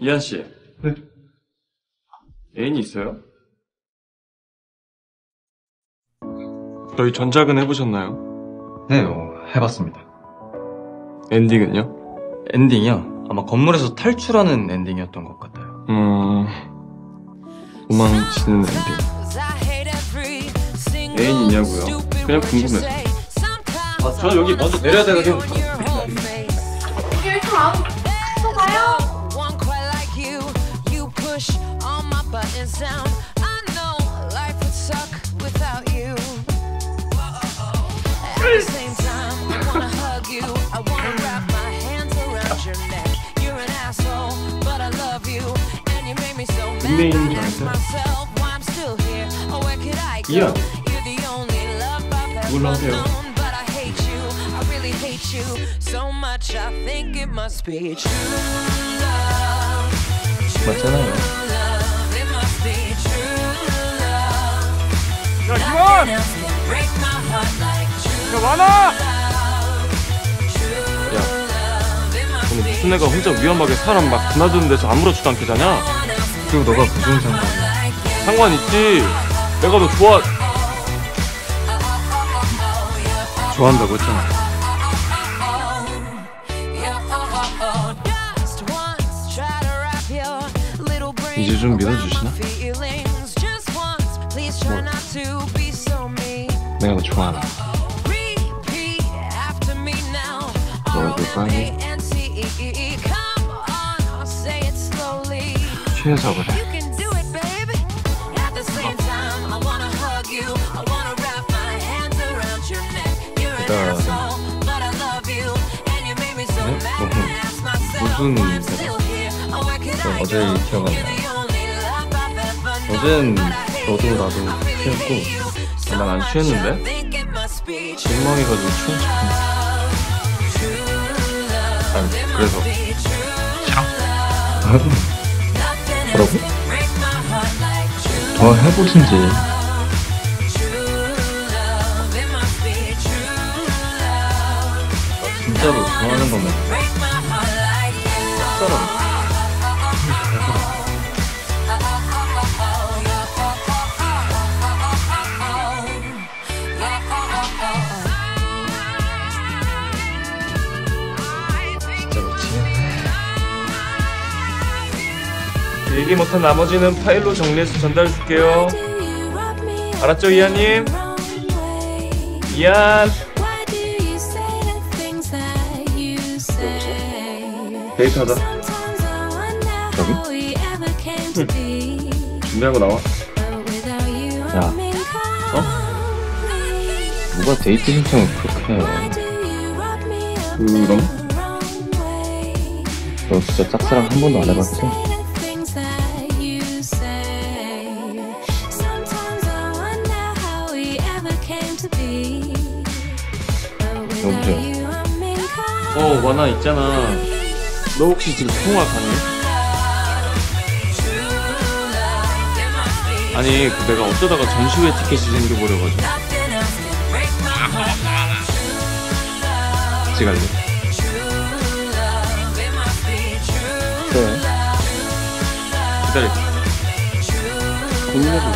이한 씨. 네. 애인이 있어요? 저희 전작은 해보셨나요? 네, 해봤습니다. 엔딩은요? 엔딩이요? 아마 건물에서 탈출하는 엔딩이었던 것 같아요. 도망치는 엔딩. 애인 있냐고요? 그냥 궁금해. 아, 저 여기 먼저 내려야 돼가지고. 또 가요? 분명히 잘했어요. 이런 올라오세요. 맞잖아요. 야, 이완! 야, 완아! 야, 오늘 무슨 애가 혼자 위험하게 사람 막 드나드는 데서 아무렇지도 않게 자냐? 그리고 너가 무슨 상관이야? 상관 있지. 내가 너 좋아한다고 했잖아. 이제 좀 믿어주시나? 뭘? 내가 너 좋아하나? 너의 꿀빵이 취해서 그래. 무슨 어제 기억하냐? 어젠 너도 나도 취했고 난 안 취했는데? 민망해가지고 취한 척. 아니 그래서 싫어? 뭐라고? 더 해보신지. 나 진짜로 좋아하는 거면 짝사랑. 얘기 못한 나머지는 파일로 정리해서 전달해줄게요. 알았죠, 이한님? 이한! 데이트하자. 저기? 응. 준비하고 나와. 야. 어? 누가 데이트 신청을 그렇게 해? 그럼? 너 진짜 짝사랑 한 번도 안 해봤지? 여보세요? 완아 있잖아. 너 혹시 지금 통화 가능해? 아니 그 내가 어쩌다가 전시회 티켓이 생겨버려가지고. 같이 갈래? 그래. 기다릴게. 고민해줘.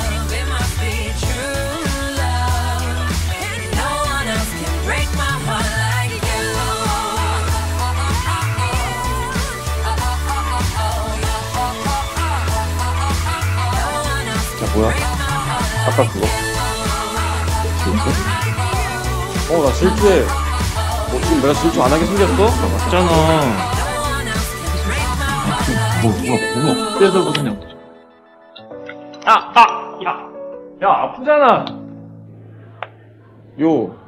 뭐야? 아까 그거? 질투? 나 질투해. 뭐 지금 내가 질투 안 하게 생겼어? 나 맞잖아. 뭐야? 그래서 그러냐? 야, 아프잖아. 요.